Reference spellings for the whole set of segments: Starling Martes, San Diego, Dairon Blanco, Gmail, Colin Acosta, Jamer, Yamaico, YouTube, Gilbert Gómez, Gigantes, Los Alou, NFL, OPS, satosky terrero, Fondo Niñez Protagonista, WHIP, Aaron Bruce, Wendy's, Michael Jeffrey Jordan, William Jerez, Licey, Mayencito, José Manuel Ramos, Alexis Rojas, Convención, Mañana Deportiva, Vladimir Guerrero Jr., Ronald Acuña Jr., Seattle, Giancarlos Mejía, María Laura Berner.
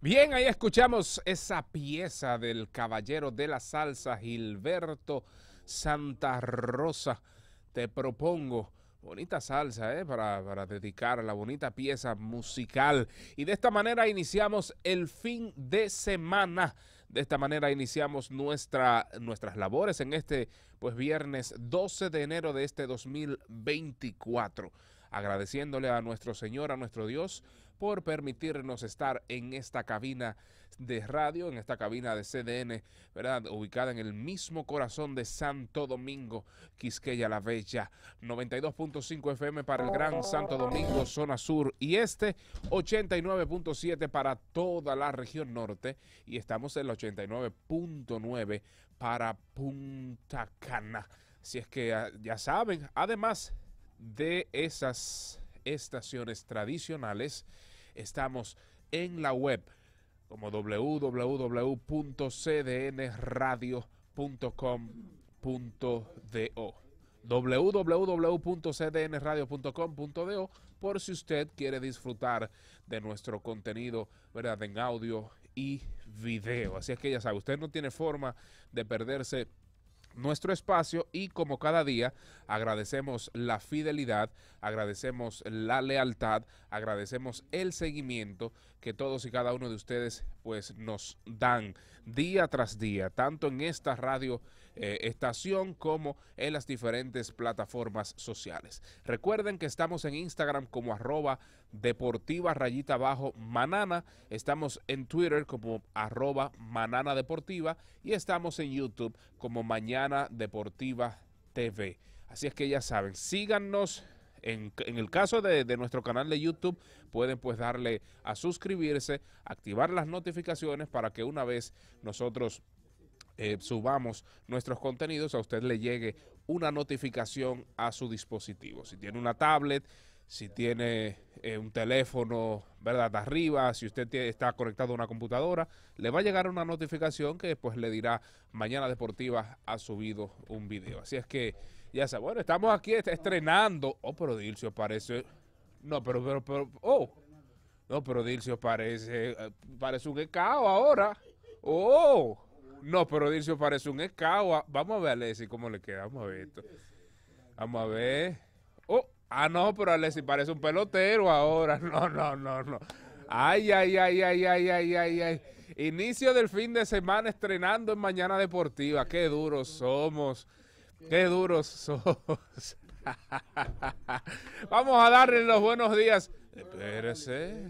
Bien, ahí escuchamos esa pieza del caballero de la salsa, Gilberto Santa Rosa. Te propongo, bonita salsa, para dedicar a la bonita pieza musical. Y de esta manera iniciamos el fin de semana. De esta manera iniciamos nuestras labores en este viernes 12 de enero de este 2024. Agradeciéndole a nuestro Señor, a nuestro Dios, por permitirnos estar en esta cabina de radio, en esta cabina de CDN, ¿verdad? Ubicada en el mismo corazón de Santo Domingo, Quisqueya la Bella, 92.5 FM para el Gran Santo Domingo, zona sur y este, 89.7 para toda la región norte y estamos en la 89.9 para Punta Cana. Así es que ya saben, además de esas estaciones tradicionales, estamos en la web como www.cdnradio.com.do www.cdnradio.com.do, por si usted quiere disfrutar de nuestro contenido, ¿verdad?, en audio y video. Así es que ya sabe, usted no tiene forma de perderse nuestro espacio y como cada día agradecemos la fidelidad, agradecemos la lealtad, agradecemos el seguimiento que todos y cada uno de ustedes nos dan día tras día, tanto en esta radio estación como en las diferentes plataformas sociales. Recuerden que estamos en Instagram como @deportiva_manana, estamos en Twitter como @mananadeportiva y estamos en YouTube como Mañana Deportiva TV. Así es que ya saben, síganos. En el caso de nuestro canal de YouTube, pueden darle a suscribirse, activar las notificaciones para que una vez nosotros subamos nuestros contenidos, a usted le llegue una notificación a su dispositivo. Si tiene una tablet, si tiene un teléfono, ¿verdad?, de arriba, si usted está conectado a una computadora, le va a llegar una notificación que después le dirá Mañana Deportiva ha subido un video. Así es que ya sabes, bueno, estamos aquí estrenando. Oh, pero Dilcio parece... No, pero oh. No, pero Dilcio parece un escao ahora. Oh. No, pero Dilcio parece un escao. Vamos a ver a Lecci cómo le queda. Vamos a ver esto. Vamos a ver. Oh. Ah, no, pero a Lecci parece un pelotero ahora. No. Ay. Inicio del fin de semana estrenando en Mañana Deportiva. Qué duros somos. ¡Qué duros sos! Vamos a darle los buenos días. Espérese.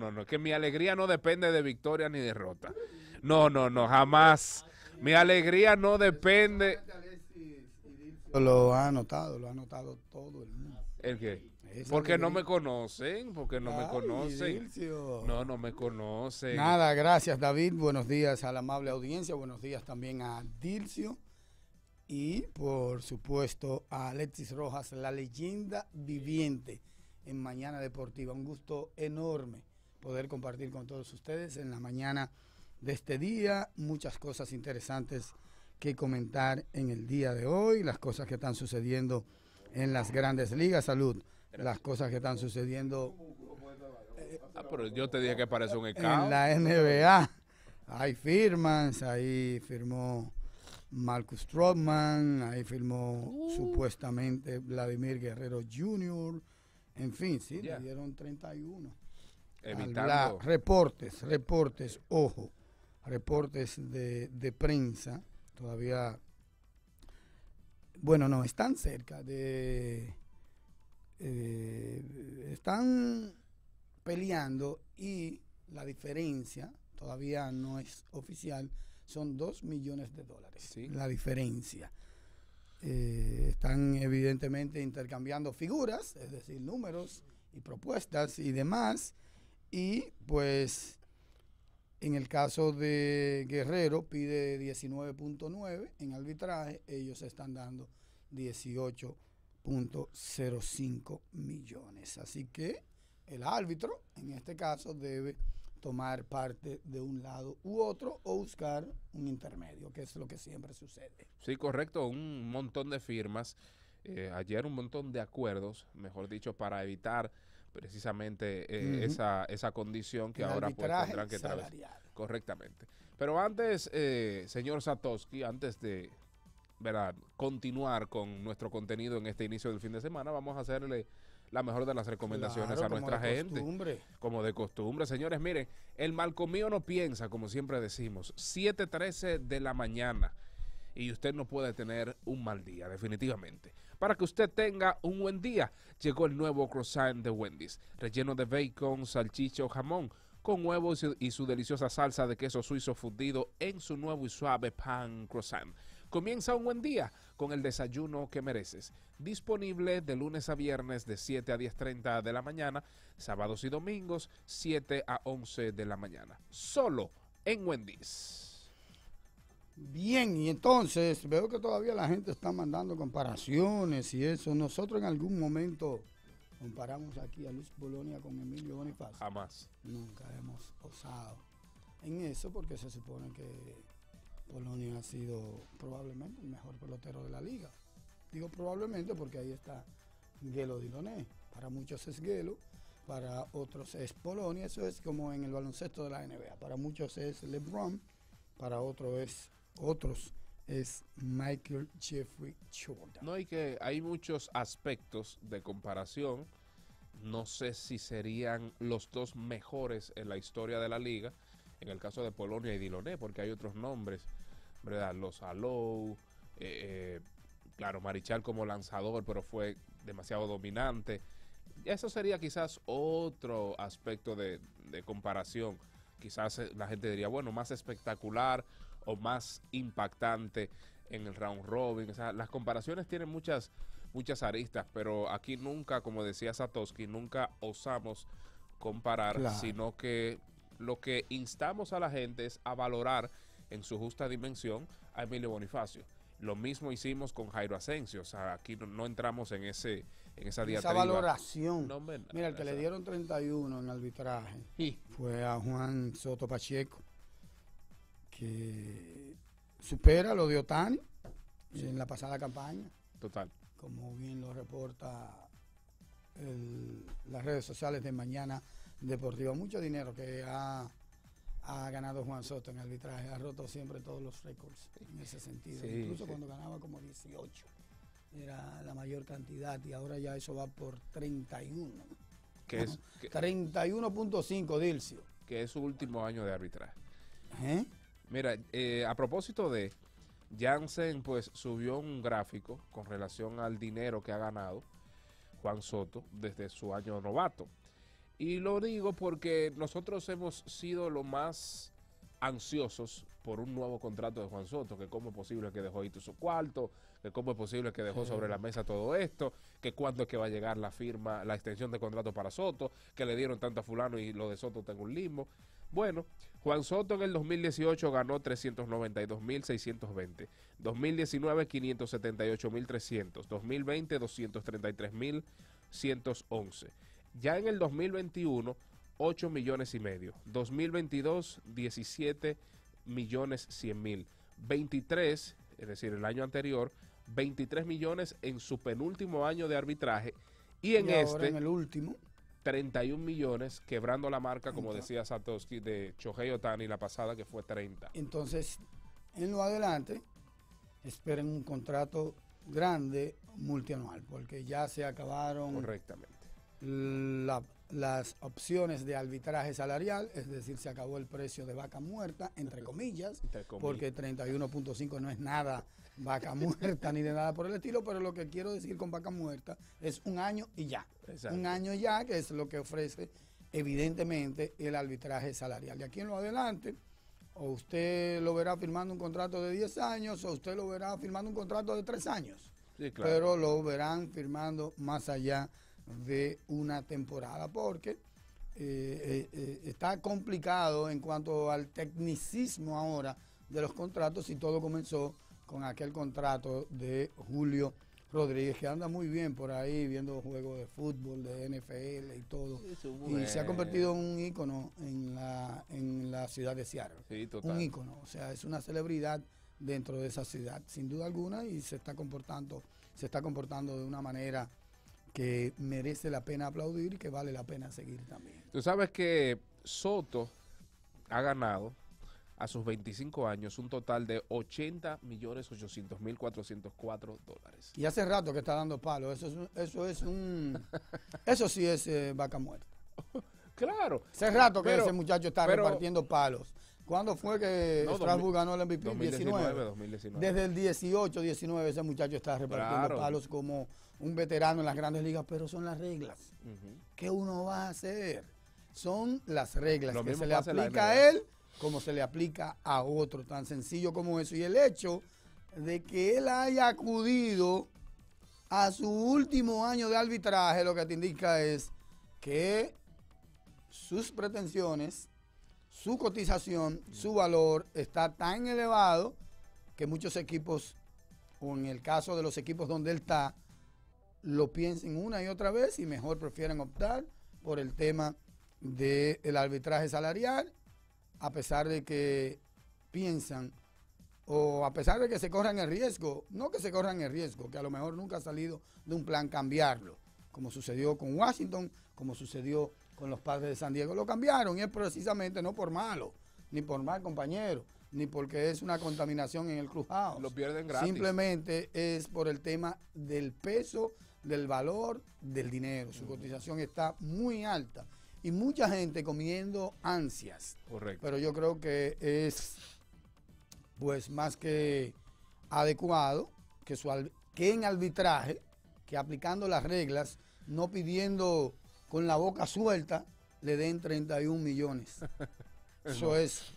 No, que mi alegría no depende de victoria ni derrota. No, jamás. Mi alegría no depende. Lo ha anotado todo el mundo. ¿El qué? Porque no me conocen, No, no me conocen. Nada, gracias David. Buenos días a la amable audiencia. Buenos días también a Dilcio. Y, por supuesto, a Alexis Rojas, la leyenda viviente en Mañana Deportiva. Un gusto enorme poder compartir con todos ustedes en la mañana de este día. Muchas cosas interesantes que comentar en el día de hoy. Las cosas que están sucediendo en las grandes ligas. Salud. Las cosas que están sucediendo pero yo te dije que parece un escándalo. En la NBA. Hay firmas, ahí firmó Marcus Trotman, ahí firmó supuestamente Vladimir Guerrero Jr. En fin, sí, le dieron 31. Reportes, ojo, reportes de prensa, todavía, bueno, no, están cerca de, están peleando y la diferencia todavía no es oficial. Son $2 millones. ¿Sí? La diferencia. Están evidentemente intercambiando figuras, es decir, números y propuestas y demás. Y pues en el caso de Guerrero pide 19.9 en arbitraje, ellos están dando 18.05 millones. Así que el árbitro en este caso debe tomar parte de un lado u otro o buscar un intermedio, que es lo que siempre sucede. Sí, correcto, un montón de firmas, ayer un montón de acuerdos, mejor dicho, para evitar precisamente esa condición que el ahora pues tendrán que traer correctamente. Pero antes, señor Satoshi, antes de continuar con nuestro contenido en este inicio del fin de semana, vamos a hacerle la mejor de las recomendaciones a nuestra gente. Como de costumbre. Señores, miren, el malcomío no piensa, como siempre decimos, 7:13 de la mañana. Y usted no puede tener un mal día, definitivamente. Para que usted tenga un buen día, llegó el nuevo croissant de Wendy's, relleno de bacon, salchicha o jamón, con huevos y su deliciosa salsa de queso suizo fundido en su nuevo y suave pan croissant. Comienza un buen día con el desayuno que mereces. Disponible de lunes a viernes de 7 a 10:30 de la mañana, sábados y domingos 7 a 11 de la mañana. Solo en Wendy's. Bien, y entonces veo que todavía la gente está mandando comparaciones y eso. Nosotros en algún momento comparamos aquí a Luis Bolonia con Emilio Bonifacio. Jamás. Nunca hemos osado en eso porque se supone que Bolonia ha sido probablemente el mejor pelotero de la liga. Digo probablemente porque ahí está Gelo Diloné. Para muchos es Gelo, para otros es Bolonia. Eso es como en el baloncesto de la NBA. Para muchos es LeBron, para otros es Michael Jeffrey Jordan. No, y que hay muchos aspectos de comparación. No sé si serían los dos mejores en la historia de la liga. En el caso de Polonia y Diloné, porque hay otros nombres, ¿verdad? Los Alou, claro, Marichal como lanzador, pero fue demasiado dominante. Eso sería quizás otro aspecto de comparación. Quizás la gente diría, bueno, más espectacular o más impactante en el round robin. O sea, las comparaciones tienen muchas aristas, pero aquí nunca, como decía Satoshi, nunca osamos comparar, claro, sino que lo que instamos a la gente es a valorar en su justa dimensión a Emilio Bonifacio. Lo mismo hicimos con Jairo Asensio. O sea, aquí no entramos en esa diatriba. Esa valoración. No, mira, el que le dieron 31 en arbitraje fue a Juan Soto Pacheco, que supera lo de Ohtani en la pasada campaña. Total. Como bien lo reporta las redes sociales de Mañana Deportiva. Mucho dinero que ha ganado Juan Soto en arbitraje, ha roto siempre todos los récords en ese sentido, incluso cuando ganaba como 18, era la mayor cantidad y ahora ya eso va por 31, que es 31.5, Dilcio. Que es su último año de arbitraje. Mira, a propósito de, Jansen pues subió un gráfico con relación al dinero que ha ganado Juan Soto desde su año novato. Y lo digo porque nosotros hemos sido lo más ansiosos por un nuevo contrato de Juan Soto, que cómo es posible que dejó hito su cuarto, que cómo es posible que dejó sobre la mesa todo esto, que cuándo es que va a llegar la firma, la extensión de contrato para Soto, que le dieron tanto a fulano y lo de Soto tengo un limbo. Bueno, Juan Soto en el 2018 ganó 392.620, 2019 578.300, 2020 233.111. Ya en el 2021, 8,5 millones. 2022, 17,100,000. 23, es decir, el año anterior, 23 millones en su penúltimo año de arbitraje. Y en ahora en el último, 31 millones, quebrando la marca, como decía Satoshi, de Shohei Ohtani la pasada, que fue 30. Entonces, en lo adelante, esperen un contrato grande multianual, porque ya se acabaron. Correctamente. Las opciones de arbitraje salarial, es decir, se acabó el precio de vaca muerta, entre comillas. Porque 31.5 no es nada vaca muerta ni de nada por el estilo, pero lo que quiero decir con vaca muerta es un año y ya. Exacto. Un año ya, que es lo que ofrece evidentemente el arbitraje salarial. Y aquí en lo adelante, o usted lo verá firmando un contrato de 10 años, o usted lo verá firmando un contrato de 3 años. Sí, claro. Pero lo verán firmando más allá de una temporada, porque está complicado en cuanto al tecnicismo ahora de los contratos, y todo comenzó con aquel contrato de Julio Rodríguez, que anda muy bien por ahí viendo juegos de fútbol, de NFL y todo, y se ha convertido en un ícono en la ciudad de Seattle. Sí, total. Un ícono, o sea, es una celebridad dentro de esa ciudad, sin duda alguna, y se está comportando de una manera que merece la pena aplaudir y que vale la pena seguir también. Tú sabes que Soto ha ganado a sus 25 años un total de $80,800,404. Y hace rato que está dando palo. Eso sí es vaca muerta. Claro. Hace rato que ese muchacho está repartiendo palos. ¿Cuándo fue que Strasbourg ganó el MVP? 2019. Desde el 18-19 ese muchacho está repartiendo palos como un veterano en las grandes ligas, pero son las reglas. ¿Qué uno va a hacer? Son las reglas que se le aplica a él como se le aplica a otro, tan sencillo como eso. Y el hecho de que él haya acudido a su último año de arbitraje, lo que te indica es que sus pretensiones, su cotización, su valor está tan elevado que muchos equipos, o en el caso de los equipos donde él está, lo piensen una y otra vez y mejor prefieren optar por el tema del arbitraje salarial, a pesar de que piensan, o a pesar de que se corran el riesgo, no que se corran el riesgo, que a lo mejor nunca ha salido de un plan cambiarlo, como sucedió con Washington, como sucedió con los Padres de San Diego. Lo cambiaron, y es precisamente no por malo, ni por mal compañero, ni porque es una contaminación en el clubhouse. Lo pierden gratis. Simplemente es por el tema del peso, del valor, del dinero. Su cotización está muy alta. Y mucha gente comiendo ansias. Correcto. Pero yo creo que es, pues, más que adecuado que, en arbitraje, que aplicando las reglas, no pidiendo con la boca suelta, le den 31 millones. Eso es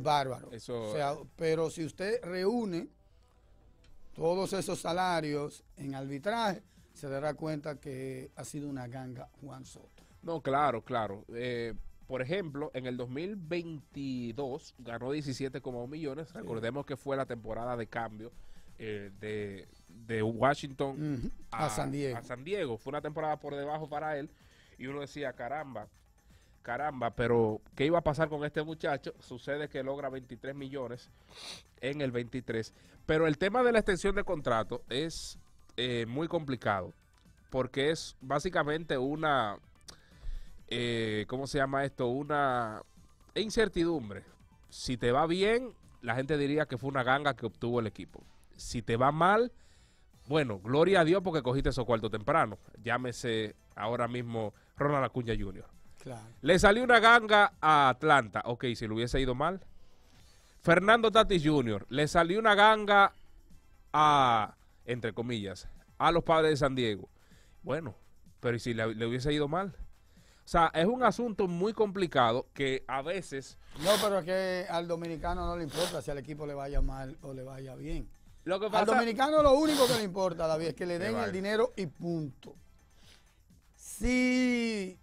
bárbaro. Eso... O sea, pero si usted reúne todos esos salarios en arbitraje, se dará cuenta que ha sido una ganga Juan Soto. No, claro, claro. Por ejemplo, en el 2022 ganó 17,1 millones. Sí. Recordemos que fue la temporada de cambio de Washington a San Diego. Fue una temporada por debajo para él. Y uno decía, caramba, pero ¿qué iba a pasar con este muchacho? Sucede que logra 23 millones en el 23. Pero el tema de la extensión de contrato es muy complicado, porque es básicamente una... ¿cómo se llama esto? Una incertidumbre. Si te va bien, la gente diría que fue una ganga que obtuvo el equipo. Si te va mal, bueno, gloria a Dios porque cogiste esos cuartos temprano. Llámese ahora mismo Ronald Acuña Jr. Claro. Le salió una ganga a Atlanta. Ok, si le hubiese ido mal. Fernando Tatis Jr. Le salió una ganga a, entre comillas, a los Padres de San Diego. Bueno, pero ¿y si le hubiese ido mal? O sea, es un asunto muy complicado que a veces... No, pero es que al dominicano no le importa si al equipo le vaya mal o le vaya bien. Lo que pasa... Al dominicano lo único que le importa, David, es que le den el dinero y punto. Si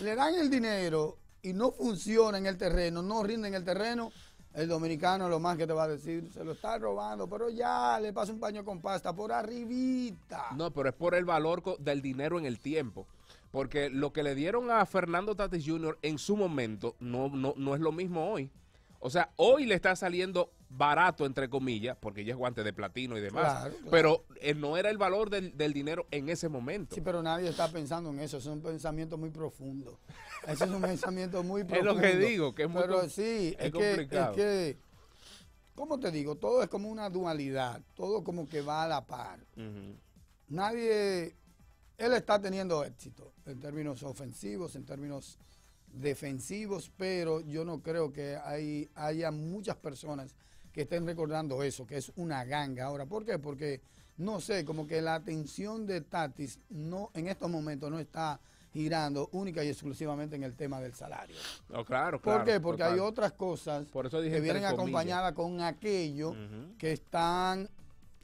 le dan el dinero y no funciona en el terreno, no rinde en el terreno, el dominicano lo más que te va a decir, se lo está robando, pero ya le pasa un paño con pasta por arribita. No, pero es por el valor del dinero en el tiempo. Porque lo que le dieron a Fernando Tatis Jr. en su momento no es lo mismo hoy. O sea, hoy le está saliendo barato, entre comillas, porque ya es guante de platino y demás. Claro, claro. Pero no era el valor del dinero en ese momento. Sí, pero nadie está pensando en eso. Es un pensamiento muy profundo. Eso es un pensamiento muy profundo. Es lo que digo, que es muy complicado. Pero sí, es complicado. Es que, ¿cómo te digo? Todo es como una dualidad. Todo como que va a la par. Nadie... Él está teniendo éxito en términos ofensivos, en términos defensivos, pero yo no creo que haya muchas personas que estén recordando eso, que es una ganga ahora. ¿Por qué? Porque, no sé, como que la atención de Tatis no, en estos momentos no está girando única y exclusivamente en el tema del salario. No, claro, claro. ¿Por qué? Porque hay otras cosas que vienen acompañadas con aquello que están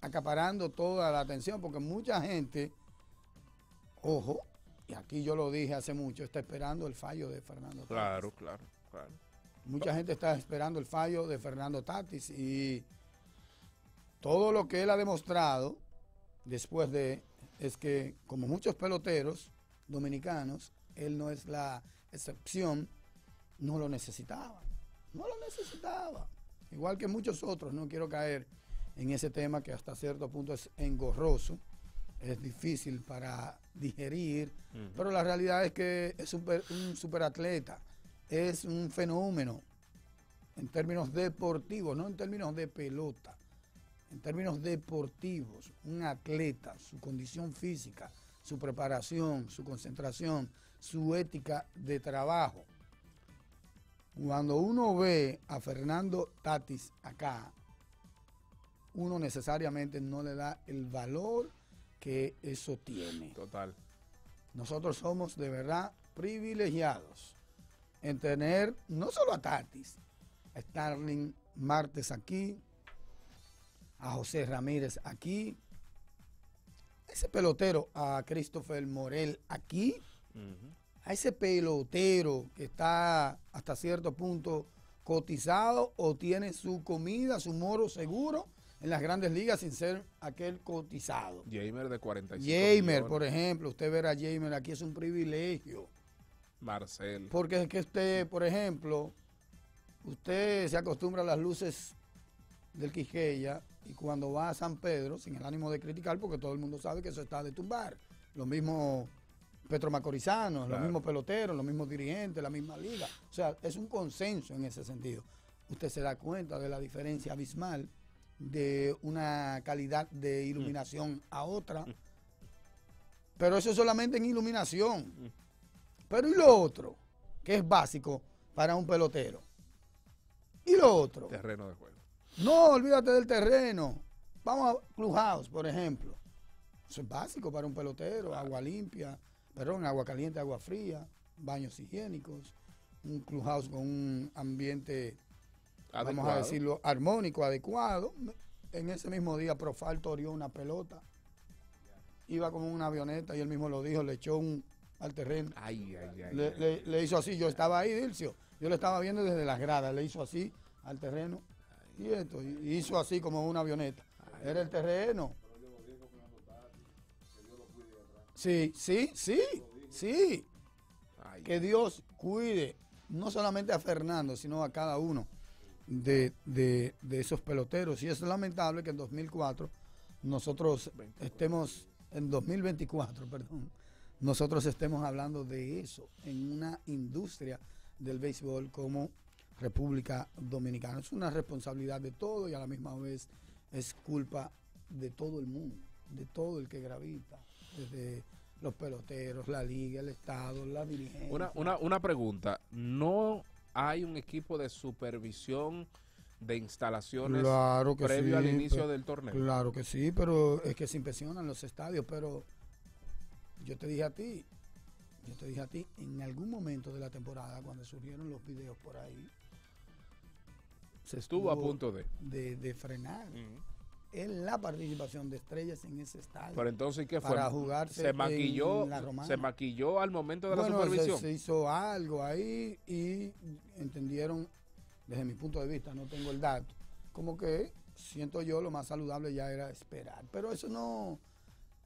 acaparando toda la atención, porque mucha gente... Ojo, y aquí yo lo dije hace mucho, está esperando el fallo de Fernando Tatis. Claro, claro, claro. Mucha gente está esperando el fallo de Fernando Tatis y todo lo que él ha demostrado después de, es que como muchos peloteros dominicanos, él no es la excepción, no lo necesitaba. No lo necesitaba. Igual que muchos otros, no quiero caer en ese tema que hasta cierto punto es engorroso. Es difícil para digerir, pero la realidad es que es un superatleta, es un fenómeno en términos deportivos, no en términos de pelota, en términos deportivos, un atleta, su condición física, su preparación, su concentración, su ética de trabajo. Cuando uno ve a Fernando Tatis acá, uno necesariamente no le da el valor que eso tiene. Total. Nosotros somos de verdad privilegiados en tener no solo a Tatis, a Starling Martes aquí, a José Ramírez aquí, a ese pelotero, a Christopher Morel aquí, a ese pelotero que está hasta cierto punto cotizado o tiene su comida, su moro seguro en las grandes ligas sin ser aquel cotizado. Jamer de 45 Jamer, millones. Por ejemplo, usted ver a Jamer aquí es un privilegio. Marcel. Porque es que usted, por ejemplo, usted se acostumbra a las luces del Quisqueya y cuando va a San Pedro, sin el ánimo de criticar, porque todo el mundo sabe que eso está de tumbar. Los mismos petromacorizanos, claro, los mismos peloteros, los mismos dirigentes, la misma liga. O sea, es un consenso en ese sentido. Usted se da cuenta de la diferencia abismal de una calidad de iluminación a otra, pero eso solamente en iluminación. Pero y lo otro, que es básico para un pelotero. Y lo otro. Terreno de juego. No, olvídate del terreno. Vamos a Clubhouse, por ejemplo. Eso es básico para un pelotero, claro. Agua limpia, perdón, agua caliente, agua fría, baños higiénicos, un Clubhouse con un ambiente adecuado. Vamos a decirlo, armónico, adecuado. En ese mismo día Profal toreó una pelota, iba como una avioneta y él mismo lo dijo, le echó al terreno, le hizo así, yo estaba ahí, Dilcio, yo lo estaba viendo desde las gradas, le hizo así al terreno, y esto, y hizo así como una avioneta, era el terreno. Sí, que Dios cuide, no solamente a Fernando, sino a cada uno de esos peloteros. Y es lamentable que en 2004 nosotros estemos, en 2024, perdón, nosotros estemos hablando de eso en una industria del béisbol como República Dominicana. Es una responsabilidad de todo y a la misma vez es culpa de todo el mundo, de todo el que gravita, desde los peloteros, la liga, el estado, la dirigencia. Una pregunta, ¿no hay un equipo de supervisión de instalaciones previo al inicio del torneo? Claro que sí, pero es que se inspeccionan los estadios, pero yo te dije a ti, en algún momento de la temporada, cuando surgieron los videos por ahí, se estuvo a punto de frenar en la participación de Estrellas en ese estadio. Pero entonces, ¿qué fue? Para jugarse se maquilló al momento de la supervisión. Se hizo algo ahí y entendieron, desde mi punto de vista, no tengo el dato, como que siento yo lo más saludable ya era esperar. Pero eso no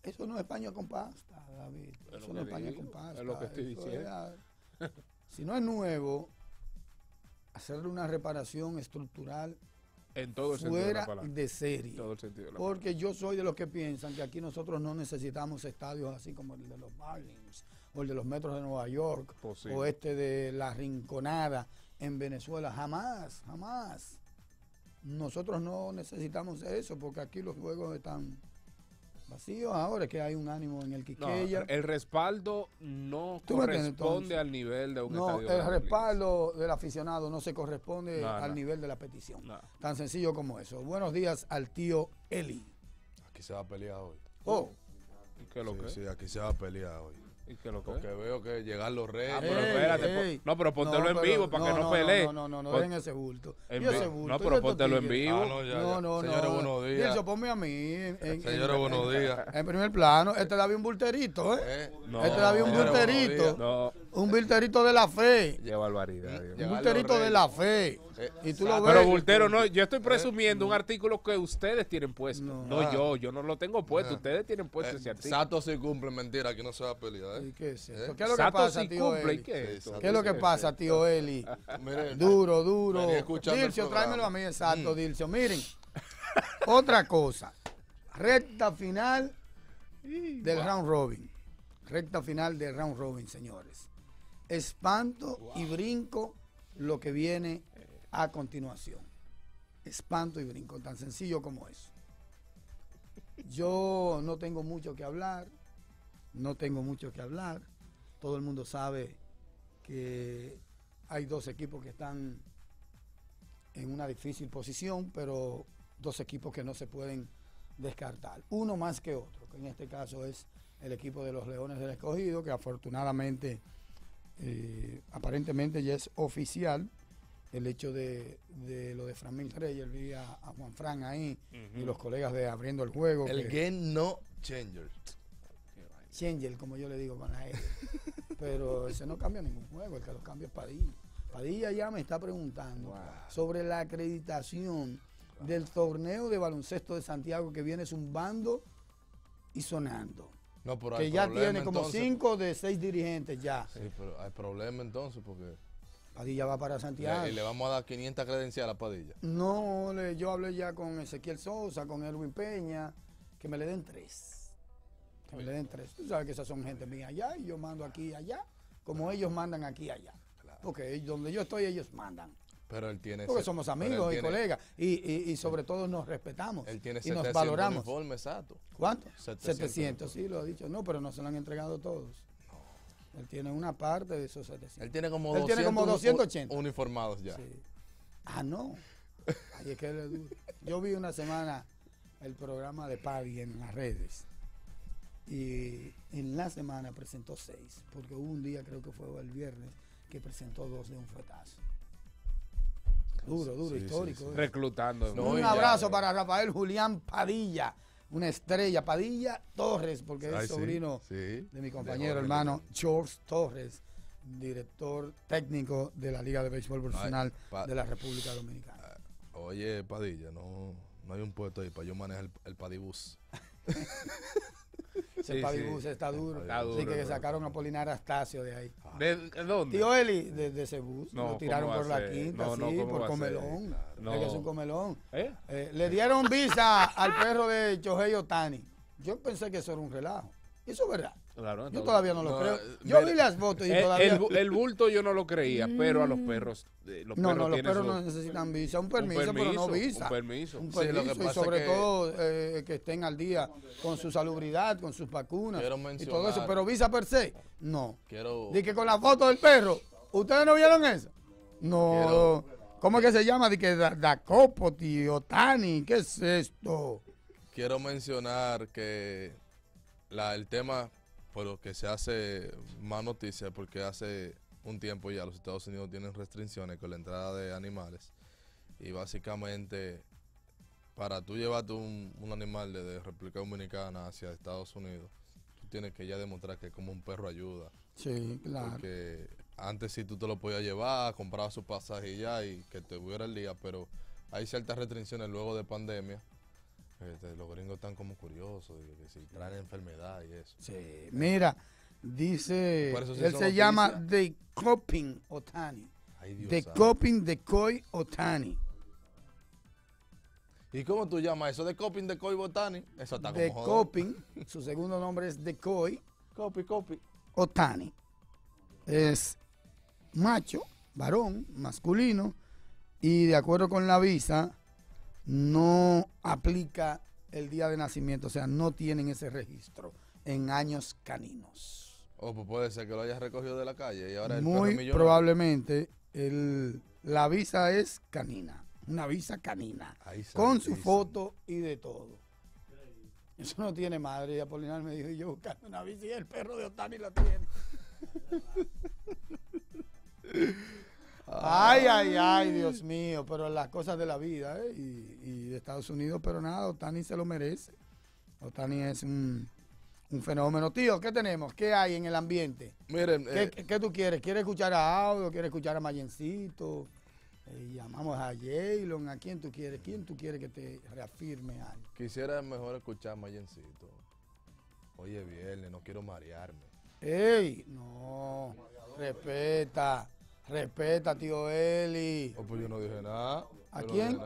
es paño con pasta, David. Eso no es paño con pasta. Es lo que estoy diciendo. Si no es nuevo, hacerle una reparación estructural en todo el fuera de serie, todo el sentido de la palabra. Porque yo soy de los que piensan que aquí nosotros no necesitamos estadios así como el de los Marlins o el de los Metros de Nueva York o este de La Rinconada en Venezuela. Jamás, jamás. Nosotros no necesitamos eso porque aquí los juegos están vacíos. Ahora es que hay un ánimo en el Quisqueya. No, el respaldo no corresponde al nivel de un estadio. No, el respaldo del aficionado no se corresponde al nivel de la petición. No. Tan sencillo como eso. Buenos días al tío Eli. Aquí se va a pelear hoy. Oh. ¿Y qué lo que? Sí, aquí se va a pelear hoy. ¿Y qué lo que? Porque veo que llegan los reyes. Ah, pero espérate. No, pero póntelo en vivo para que no pelee. No, dejen ese bulto. No, pero póntelo en vivo. No. Señores, buenos días. Dilcio, ponme a mí. Señores, buenos días. En primer plano, este David un bulterito, ¿eh? Este David un bulterito. No. Un bulterito de la fe. Qué barbaridad. Un bulterito de la fe. Y tú lo ves. Pero bultero no, yo estoy presumiendo un artículo que ustedes tienen puesto. No yo no lo tengo puesto. Ustedes tienen puesto ese artículo. Sato sí cumple, mentira, aquí no se va a pelear. ¿Y qué es eso? ¿Qué es lo que pasa, tío Eli? ¿Qué es lo que pasa, tío Eli? Duro. Dilcio, tráemelo a mí, exacto, Dilcio. Miren, otra cosa. Recta final del round robin. Recta final de round robin, señores. Espanto y brinco lo que viene a continuación. Espanto y brinco, tan sencillo como eso. Yo no tengo mucho que hablar, Todo el mundo sabe que hay dos equipos que están en una difícil posición, pero dos equipos que no se pueden descartar. Uno más que otro, que en este caso es el equipo de los Leones del Escogido, que afortunadamente, aparentemente ya es oficial el hecho de lo de Framil Reyes. Vi a Juan Fran ahí y los colegas de Abriendo el Juego. El que, game no changer. Changer, como yo le digo con la E. Pero ese no cambia ningún juego, el que los cambia es Padilla. Padilla ya me está preguntando sobre la acreditación del torneo de baloncesto de Santiago que viene zumbando y sonando. No, pero que hay ya problema, tiene como entonces, 5 de 6 dirigentes ya. Sí, pero hay problema entonces porque... Padilla va para Santiago. ¿Y le vamos a dar 500 credenciales a Padilla? No, yo hablé ya con Ezequiel Sosa, con Erwin Peña, que me le den 3. Que me le den 3. Tú sabes que esas son gente mía allá y yo mando aquí y allá, como ellos mandan aquí y allá. Porque donde yo estoy ellos mandan. Pero él tiene... Porque somos amigos y colegas. Y sobre todo nos respetamos. Él tiene 700 y nos valoramos. Uniforme, exacto. ¿Cuánto? 700, sí, lo ha dicho. No, pero no se lo han entregado todos. No. Él tiene una parte de esos 700. Él tiene como, 280. Uniformados ya. Sí. Ah, no. Ay, es que le duro. Yo vi una semana el programa de Pagui en las redes. Y en la semana presentó 6. Porque hubo un día, creo que fue el viernes, que presentó 2 de un fuetazo. Duro, duro, sí, histórico. Sí, sí. Reclutando. No, un abrazo para Rafael Julián Padilla, una estrella. Padilla Torres, porque es sobrino de mi compañero hermano George Torres, director técnico de la Liga de Béisbol Profesional de la República Dominicana. Oye, Padilla, no hay un puesto ahí para yo manejar el Padibús. Ese Padibús está duro. Así que sacaron a Polinar Astacio de ahí. ¿De dónde? Tío Eli, de ese bus. Lo tiraron por la quinta, por comelón. Claro. Es un comelón. Le dieron visa al perro de Shohei Ohtani. Yo pensé que eso era un relajo. Eso es verdad. Claro, yo todavía no lo creo. Yo vi las fotos y todavía... El bulto yo no lo creía, pero a los perros... Los perros no necesitan visa. Un permiso, pero no visa. Un permiso. Sí, lo que pasa y sobre es que... todo que estén al día con su salubridad, con sus vacunas y todo eso. Pero visa per se, no. Dice que con la foto del perro, ¿ustedes no vieron eso? No. ¿Cómo es que se llama? Dice que Dacopoti, Otani, ¿qué es esto? Quiero mencionar que el tema... Pero que se hace más noticia porque hace un tiempo ya los Estados Unidos tienen restricciones con la entrada de animales. Y básicamente, para tú llevarte un animal de República Dominicana hacia Estados Unidos, tú tienes que ya demostrar que como un perro ayuda. Sí, claro. Porque antes sí tú te lo podías llevar, comprabas su pasaje y ya, y que te hubiera el día, pero hay ciertas restricciones luego de pandemia. Los gringos están como curiosos, que si traen enfermedad y eso. Sí, mira, dice, él se llama The Coping Otani. The Coping Decoy Otani. ¿Y cómo tú llamas eso? The Coping Decoy Otani. Eso está como jodido. The Coping, su segundo nombre es Decoy. Copy. Otani. Es macho, varón, masculino, y de acuerdo con la visa... no aplica el día de nacimiento, o sea, no tienen ese registro en años caninos. O pues puede ser que lo hayas recogido de la calle y ahora el perro millonario. Muy probablemente la visa es canina, una visa canina, con su foto y de todo. Eso no tiene madre, y Apolinar me dijo, yo buscando una visa y el perro de Otani la tiene. Ay, Dios mío, pero las cosas de la vida y de Estados Unidos, pero nada, Otani se lo merece. Otani es un fenómeno. Tío, ¿qué tenemos? ¿Qué hay en el ambiente? Miren, ¿qué tú quieres? ¿Quieres escuchar a Aldo? ¿Quieres escuchar a Mayencito? Llamamos a Jaylon. ¿A quién tú quieres? ¿Quién tú quieres que te reafirme algo? Quisiera mejor escuchar a Mayencito. Hoy es viernes, no quiero marearme. ¡Ey! No, respeta. Respeta, tío Eli. Oh, pues yo no dije nada. ¿A quién?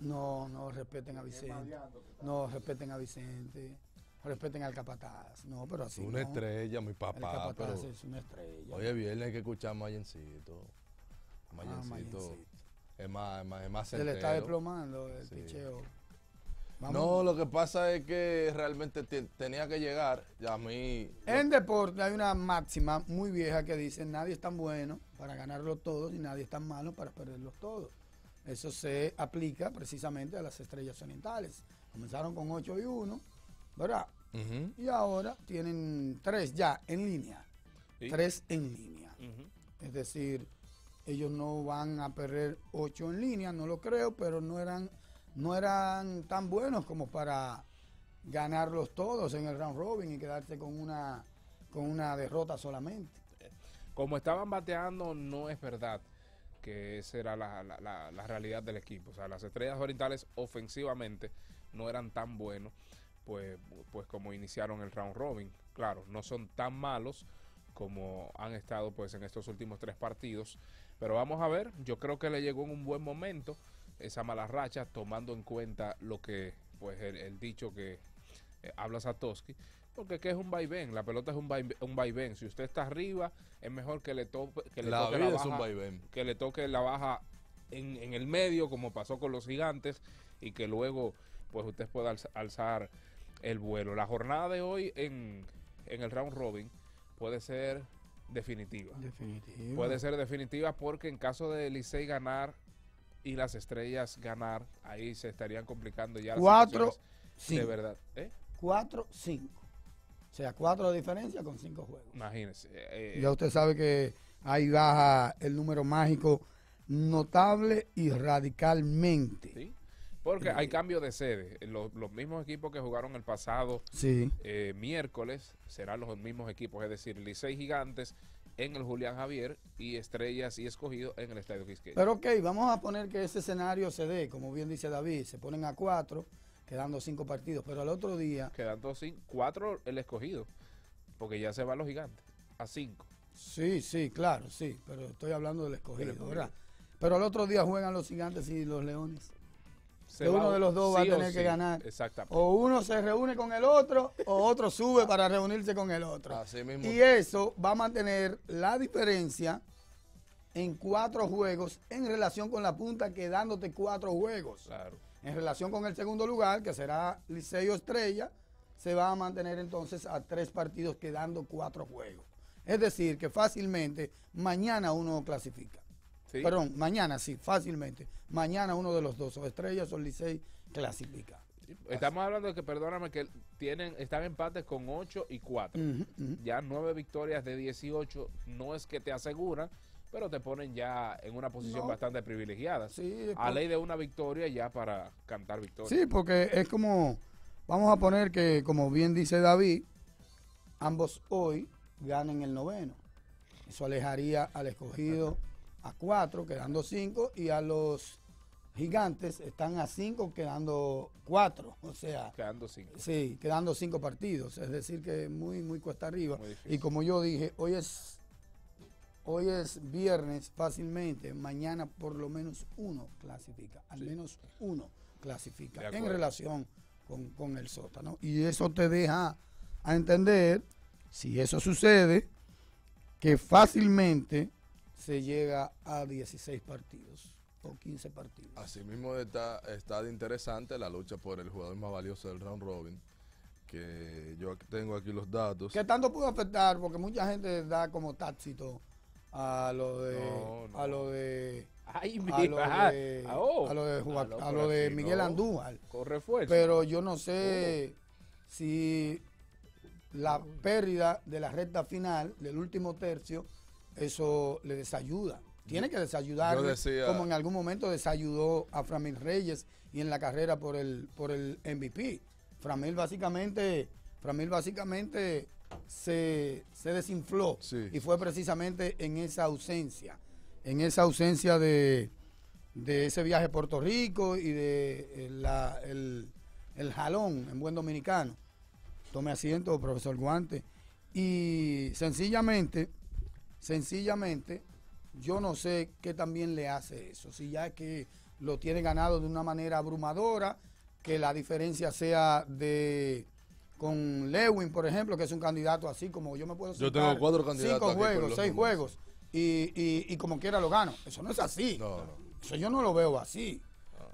No, respeten a Vicente. No, respeten a Vicente. respeten al capataz. No, pero así una no. Estrella, mi papá. El capataz pero es una estrella. Hoy es viernes, hay que escuchar a Mayencito. Mayencito. Es más se le está desplomando el picheo. Vamos. No, lo que pasa es que realmente tenía que llegar. A mí... En deporte hay una máxima muy vieja que dice nadie es tan bueno para ganarlo todos y nadie es tan malo para perderlos todos. Eso se aplica precisamente a las Estrellas Orientales. Comenzaron con 8-1, ¿verdad? Uh-huh. Y ahora tienen 3 ya en línea. ¿Sí? 3 en línea. Uh-huh. Es decir, ellos no van a perder 8 en línea, no lo creo, pero no eran tan buenos como para ganarlos todos en el round robin y quedarse con una derrota solamente. Como estaban bateando, no es verdad que esa era la realidad del equipo. O sea, las Estrellas Orientales ofensivamente no eran tan buenos, pues como iniciaron el round robin. Claro, no son tan malos como han estado pues en estos últimos 3 partidos. Pero vamos a ver, yo creo que le llegó en un buen momento esa mala racha, tomando en cuenta lo que, pues, el dicho que habla Satoshi, porque que es un vaivén, la pelota es un vaivén. Si usted está arriba, es mejor que le toque la baja en el medio, como pasó con los Gigantes, y que luego, pues, usted pueda alzar el vuelo. La jornada de hoy en el round robin puede ser definitiva. Puede ser definitiva, porque en caso de Licey ganar y las Estrellas ganar, ahí se estarían complicando ya las 4-5. De verdad. 4-5. O sea, 4 de diferencia con 5 juegos. Imagínese. Ya usted sabe que ahí baja el número mágico notable y radicalmente. ¿Sí? Porque hay cambio de sede. Los mismos equipos que jugaron el pasado miércoles serán los mismos equipos. Es decir, Licey Gigantes en el Julián Javier y Estrellas y Escogido en el Estadio Quisqueya. Pero ok, vamos a poner que ese escenario se dé, como bien dice David, se ponen a 4, quedando 5 partidos, pero al otro día... Quedan 4 el Escogido, porque ya se van los Gigantes, a 5. Sí, claro, sí, pero estoy hablando del Escogido, ¿verdad? Pero al otro día juegan los Gigantes y los Leones. Uno de los dos va a tener que ganar. Exactamente. O uno se reúne con el otro, o otro sube para reunirse con el otro. Así mismo. Y eso va a mantener la diferencia en 4 juegos en relación con la punta, quedándote 4 juegos. Claro. En relación con el segundo lugar, que será Licey o Estrella, se va a mantener entonces a 3 partidos, quedando 4 juegos. Es decir, que fácilmente mañana uno clasifica. Sí. Perdón, mañana sí, fácilmente. Mañana uno de los dos, o Estrellas o Licey, clasifica. Estamos hablando de que, perdóname, que están empates con 8 y 4. Uh-huh. Ya 9 victorias de 18, no es que te aseguran, pero te ponen ya en una posición bastante privilegiada. Sí, a ley de una victoria ya para cantar victoria. Sí, porque es como, vamos a poner que, como bien dice David, ambos hoy ganen el noveno. Eso alejaría al Escogido. Uh-huh. A 4, quedando 5, y a los Gigantes están a 5, quedando 4. O sea, quedando 5. Sí, quedando 5 partidos. Es decir, que muy, muy cuesta arriba. Muy difícil. Y como yo dije, hoy es viernes fácilmente. Mañana por lo menos uno clasifica. Al menos uno clasifica en relación con el sótano. Y eso te deja a entender, si eso sucede, que fácilmente se llega a 16 partidos o 15 partidos. Asimismo está de interesante la lucha por el jugador más valioso del round robin, que yo tengo aquí los datos. ¿Qué tanto pudo afectar? Porque mucha gente da como tácito a lo de Miguel Andújar. Con refuerzo. Pero yo no sé si la pérdida de la recta final del último tercio eso le desayuda. Tiene que desayudarle, como en algún momento desayudó a Framil Reyes y en la carrera por el MVP. Framil básicamente se desinfló, y fue precisamente en esa ausencia de ese viaje a Puerto Rico y de el jalón en buen dominicano. Tome asiento, profesor Guante. Y sencillamente, yo no sé qué también le hace eso. Si ya es que lo tiene ganado de una manera abrumadora, que la diferencia sea de con Lewin, por ejemplo, que es un candidato así como yo me puedo sentar. Yo tengo 4 candidatos. 5 juegos, 6 juegos. Y como quiera lo gano. Eso no es así. No, no. Eso yo no lo veo así.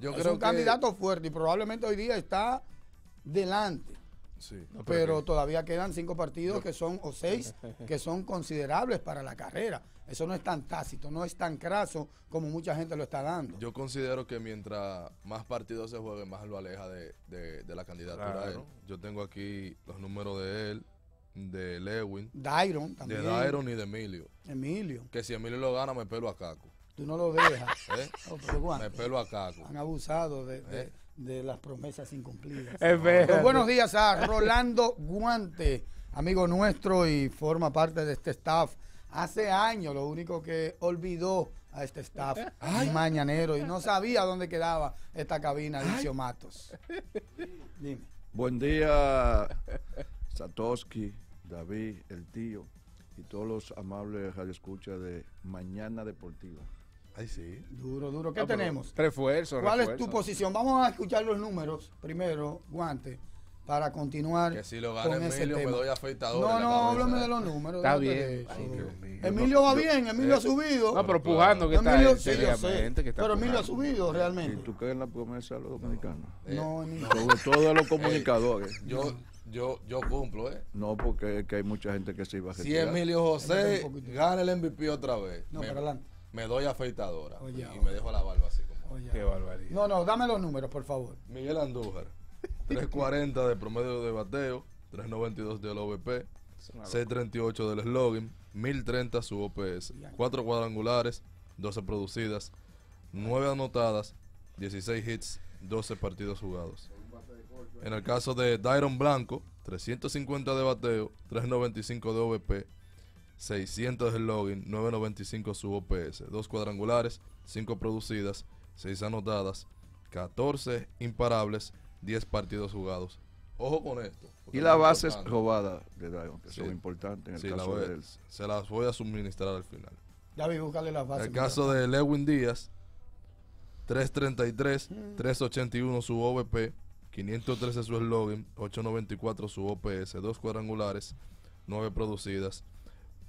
Yo creo que es un candidato fuerte y probablemente hoy día está delante. Sí, no, pero todavía quedan 5 partidos que son, o 6, que son considerables para la carrera. Eso no es tan tácito, no es tan craso como mucha gente lo está dando. Yo considero que mientras más partidos se jueguen, más lo aleja de la candidatura. Claro, ¿no? Yo tengo aquí los números de él, de Lewin, Dairon también. De Dairon y de Emilio. Emilio. Que si Emilio lo gana, me pelo a Caco. Tú no lo dejas. Oh, pero bueno, me pelo a Caco. Han abusado de las promesas incumplidas. Buenos días a Rolando Guante, amigo nuestro y forma parte de este staff. Hace años, lo único que olvidó a este staff mañanero y no sabía dónde quedaba esta cabina, Dilcio Matos. Dime. Buen día, Satoshi, David, el tío y todos los amables radioescuchas de Mañana Deportiva. Ay, sí. Duro, duro. ¿Qué tenemos? Refuerzo. ¿Cuál es tu posición? Vamos a escuchar los números primero, Guante, para continuar. Que si lo gana Emilio, me doy afeitador. No, no, háblame de los números. Está bien. Ay, Emilio va bien, Emilio ha subido. No, pero pujando que Emilio, está. Emilio sí, pero Emilio ha subido realmente. ¿Y tú crees en la promesa de los dominicanos? No, Emilio. Sobre todo a los comunicadores. Yo cumplo, ¿eh? No, porque es que hay mucha gente que se iba a retirar. Si Emilio José gana el MVP otra vez. No, para adelante. Me doy afeitadora y me dejo la barba así como. Qué barbaridad. No, no, dame los números, por favor. Miguel Andújar, 3.40 de promedio de bateo, 3.92 del OVP, 6.38 del slogan, 1.030 su OPS, 4 cuadrangulares, 12 producidas, 9 anotadas, 16 hits, 12 partidos jugados. En el caso de Dairon Blanco, 350 de bateo, 3.95 de OVP, 600 del login, 9.95 su OPS, 2 cuadrangulares, 5 producidas, 6 anotadas, 14 imparables, 10 partidos jugados. Ojo con esto. Y las bases robadas de Dairon, que son importantes en el caso de él. Se las voy a suministrar al final. Ya vi, búscale las bases. En el caso de Lewin Díaz, 3.33, 3.81 su OVP, 513 su login, 8.94 su OPS, 2 cuadrangulares, 9 producidas,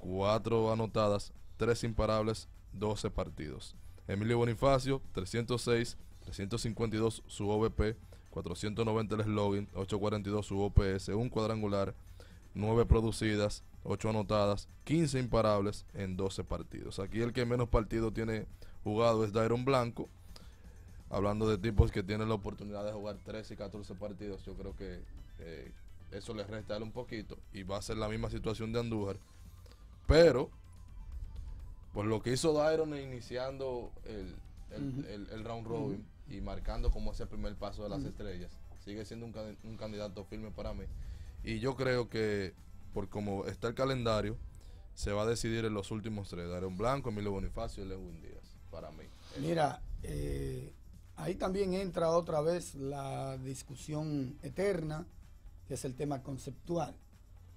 4 anotadas, 3 imparables, 12 partidos. Emilio Bonifacio, 306, 352 su OVP, 490 el slogan, 842 su OPS, 1 cuadrangular, 9 producidas, 8 anotadas, 15 imparables en 12 partidos. Aquí el que menos partido tiene jugado es Dairon Blanco. Hablando de tipos que tienen la oportunidad de jugar 13 y 14 partidos, yo creo que eso les resta un poquito y va a ser la misma situación de Andújar. Pero, por lo que hizo Dairon iniciando el round robin y marcando como ese primer paso de las estrellas, sigue siendo un candidato firme para mí. Y yo creo que, por como está el calendario, se va a decidir en los últimos 3. Dairon Blanco, Emilio Bonifacio y Lewin Díaz, para mí. Mira, ahí también entra otra vez la discusión eterna, que es el tema conceptual.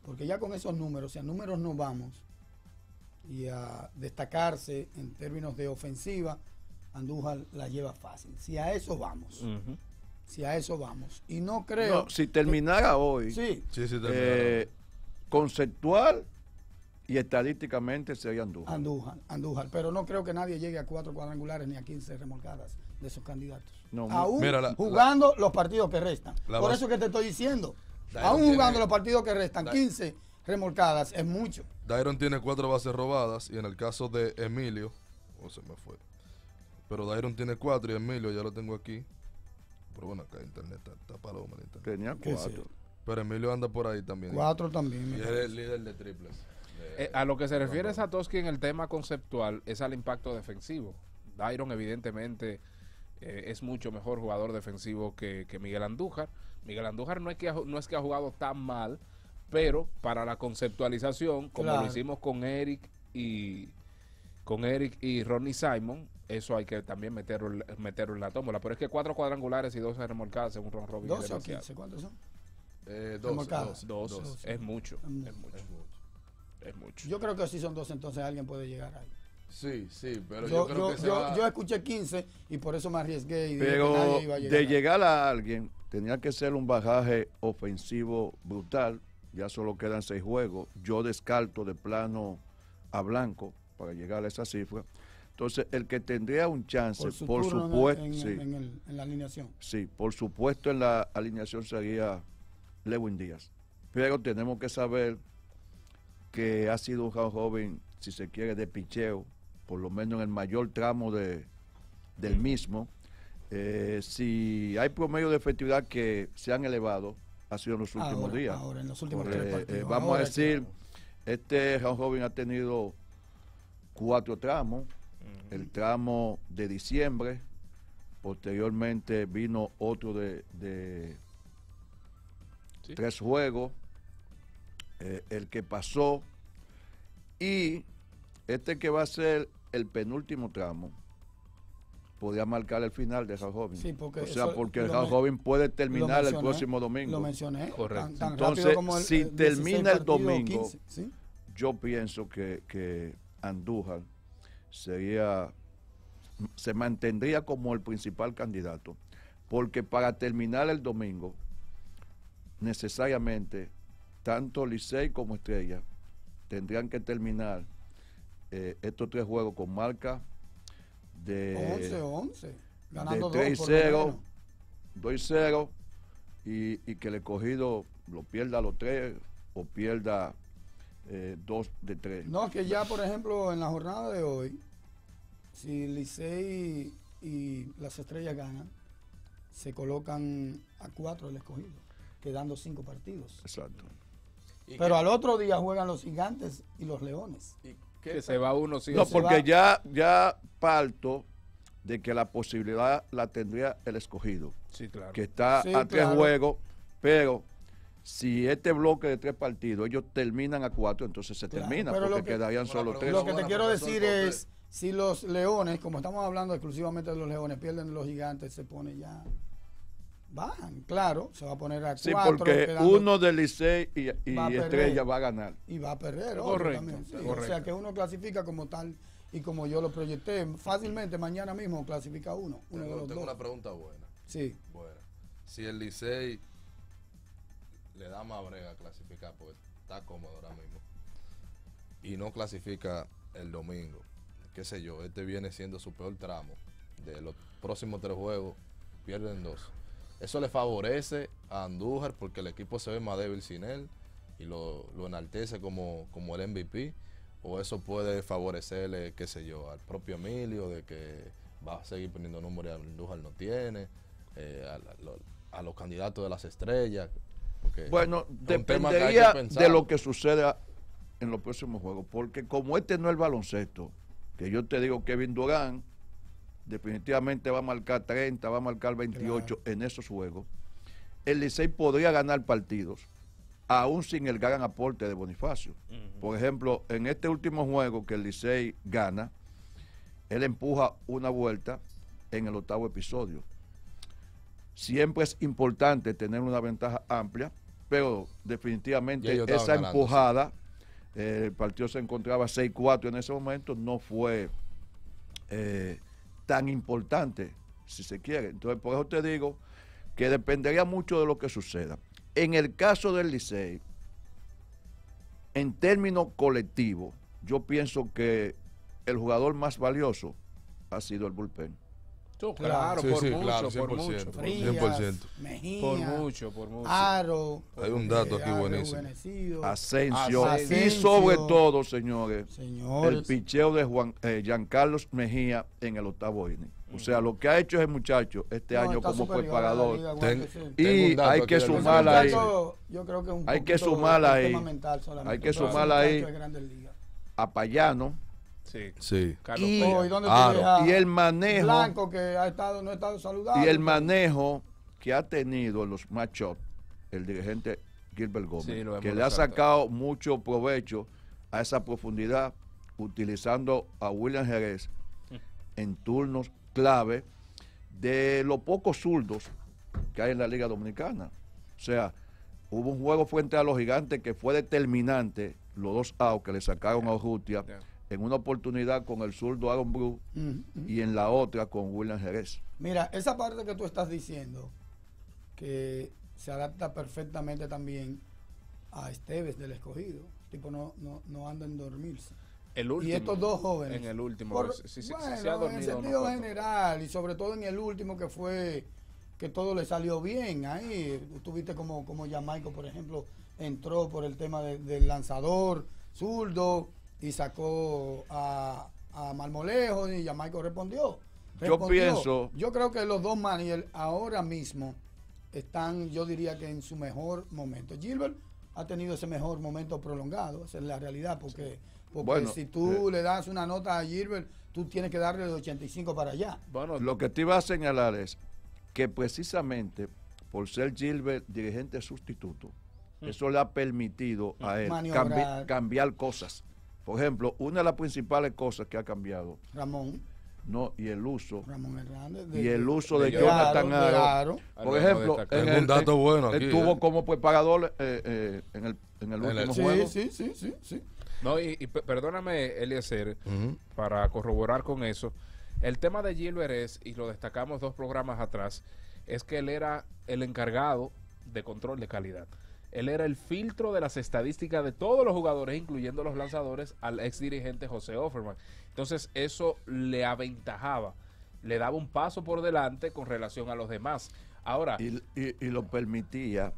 Porque ya con esos números, si a números no vamos, y a destacarse en términos de ofensiva, Andújar la lleva fácil. Si a eso vamos, si a eso vamos. Y no creo... No, si terminara hoy, conceptual y estadísticamente sería Andújar. Andújar, pero no creo que nadie llegue a 4 cuadrangulares ni a 15 remolcadas de sus candidatos. No, aún mira, jugando los partidos que restan. Por eso que te estoy diciendo. Aún jugando los partidos que restan, 15 remolcadas es mucho. Dairon tiene 4 bases robadas y en el caso de Emilio, se me fue. Pero Dairon tiene 4 y Emilio ya lo tengo aquí. Pero bueno, acá internet está paloma. Tenía 4. Pero Emilio anda por ahí también. 4 también. Y es el líder de triples. A lo que se refiere Satoshi en el tema conceptual es al impacto defensivo. Dairon evidentemente es mucho mejor jugador defensivo que Miguel Andújar. Miguel Andújar no es que ha jugado tan mal, pero para la conceptualización, como lo hicimos con Eric y Ronnie Simon, eso hay que también meterlo en la tómbola. Pero es que 4 cuadrangulares y 12 remolcadas según Ron Robin. 12 o 15, ¿cuántos son? 12. Es mucho, es mucho. Yo creo que si son 12, entonces alguien puede llegar ahí. Sí, sí, pero yo creo que yo escuché 15 y por eso me arriesgué. Y pero dije que nadie iba a llegar. De llegar a alguien... Tenía que ser un bajaje ofensivo brutal. Ya solo quedan 6 juegos. Yo descarto de plano a Blanco para llegar a esa cifra. Entonces, el que tendría un chance, por supuesto, en la alineación. Sí, por supuesto, en la alineación sería Lewin Díaz. Pero tenemos que saber que ha sido un joven, si se quiere, de picheo, por lo menos en el mayor tramo del mismo. Si hay promedios de efectividad que se han elevado, ha sido en los últimos días. Ahora, en los últimos tres partidos. Vamos a decir, este joven ha tenido 4 tramos. El tramo de diciembre, posteriormente vino otro de ¿sí? 3 juegos, el que pasó, y este que va a ser el penúltimo tramo podría marcar el final de Joven. Sí, o sea, porque el Joven puede terminar el próximo domingo. Lo mencioné. Correcto. Tan entonces, como el, si termina el domingo, 15, ¿sí? Yo pienso que Andújar se mantendría como el principal candidato, porque para terminar el domingo necesariamente tanto Licey como Estrella tendrían que terminar estos 3 juegos con marca de 11-11, ganando de 3-0, 2-0, y que el Escogido lo pierda a los 3 o pierda 2 de 3. No, que ya, por ejemplo, en la jornada de hoy, si Licey y las Estrellas ganan, se colocan a 4 el Escogido, quedando 5 partidos. Exacto. Pero al otro día juegan los Gigantes y los Leones. ¿Y que se va uno? Sí, no, porque ya parto de que la posibilidad la tendría el Escogido. Sí, claro. Que está sí, a 3 juegos, pero si este bloque de 3 partidos ellos terminan a 4, entonces se terminan, porque quedarían solo 3. Lo que te quiero decir es, si los Leones, como estamos hablando exclusivamente de los Leones, pierden los Gigantes, se pone ya, bajan, claro, se va a poner a 4. Sí, porque quedando, uno de Licey y Estrella va a ganar. Y va a perder, correcto, sí, correcto. O sea que uno clasifica como tal, y como yo lo proyecté, fácilmente mañana mismo clasifica uno de los dos. Tengo una pregunta buena. Sí. Bueno, si el Licey le da más brega a clasificar, porque está cómodo ahora mismo, y no clasifica el domingo, qué sé yo, este viene siendo su peor tramo, de los próximos 3 juegos pierden 2. Eso le favorece a Andújar, porque el equipo se ve más débil sin él, y lo enaltece como el MVP, o eso puede favorecerle, qué sé yo, al propio Emilio, de que va a seguir poniendo números y Andújar no tiene, a los candidatos de las Estrellas. Okay. Bueno, dependería de lo que suceda en los próximos juegos, porque como este no es el baloncesto, que yo te digo, Kevin Durant definitivamente va a marcar 30, va a marcar 28 en esos juegos, el Licey podría ganar partidos, aún sin el gran aporte de Bonifacio. Por ejemplo, en este último juego que el Licey gana, él empuja una vuelta en el 8º episodio. Siempre es importante tener una ventaja amplia, pero definitivamente esa empujada, el partido se encontraba 6-4 en ese momento, no fue tan importante, si se quiere. Entonces, por eso te digo que dependería mucho de lo que suceda. En el caso del Licey, en términos colectivos, yo pienso que el jugador más valioso ha sido el bullpen. Claro, sí, por, sí, mucho, claro, 100%, por mucho, Frías, 100%. Mejía, por mucho. Aro. Hay un dato aquí buenísimo. Asensio. Y sobre todo, señores, el picheo de Giancarlos Mejía en el 8º inning. O sea, lo que ha hecho ese muchacho este año como preparador. Y hay que sumar ahí. Hay que sumar ahí. Hay que sumar ahí a Payano. Sí, sí. Y el manejo Blanco, que no ha estado saludable, y el manejo que ha tenido en los matchups el dirigente Gilbert Gómez, sí, que le ha sacado mucho provecho a esa profundidad, utilizando a William Jerez en turnos clave, de los pocos zurdos que hay en la Liga Dominicana. O sea, hubo un juego frente a los Gigantes que fue determinante, los 2 outs que le sacaron a Urrutia, en una oportunidad con el zurdo Aaron Bruce y en la otra con William Jerez. Mira, esa parte que tú estás diciendo que se adapta perfectamente también a Esteves del Escogido. El tipo no anda en dormirse. El último, y estos dos jóvenes. En el último. Se ha dormido en sentido general, y sobre todo en el último que fue, que todo le salió bien ahí. Tuviste como Yamaico, por ejemplo, entró por el tema del lanzador zurdo y sacó a Marmolejo y Yamaico respondió. Yo creo que los dos managers ahora mismo están, yo diría que en su mejor momento. Gilbert ha tenido ese mejor momento prolongado, esa es la realidad, porque bueno, si tú le das una nota a Gilbert, tú tienes que darle de 85 para allá. Bueno, lo que te iba a señalar es que precisamente por ser Gilbert dirigente sustituto, eso le ha permitido a él cambiar cosas. Por ejemplo, una de las principales cosas que ha cambiado, el uso de Jonathan Aro. Por ejemplo, estuvo como preparador en el último juego. Sí. No, y perdóname, Eliezer, para corroborar con eso. El tema de Gilbert es, y lo destacamos 2 programas atrás, es que él era el encargado de control de calidad. Él era el filtro de las estadísticas de todos los jugadores, incluyendo los lanzadores, al ex dirigente José Offerman. Entonces eso le aventajaba, le daba un paso por delante con relación a los demás. Ahora y lo permitía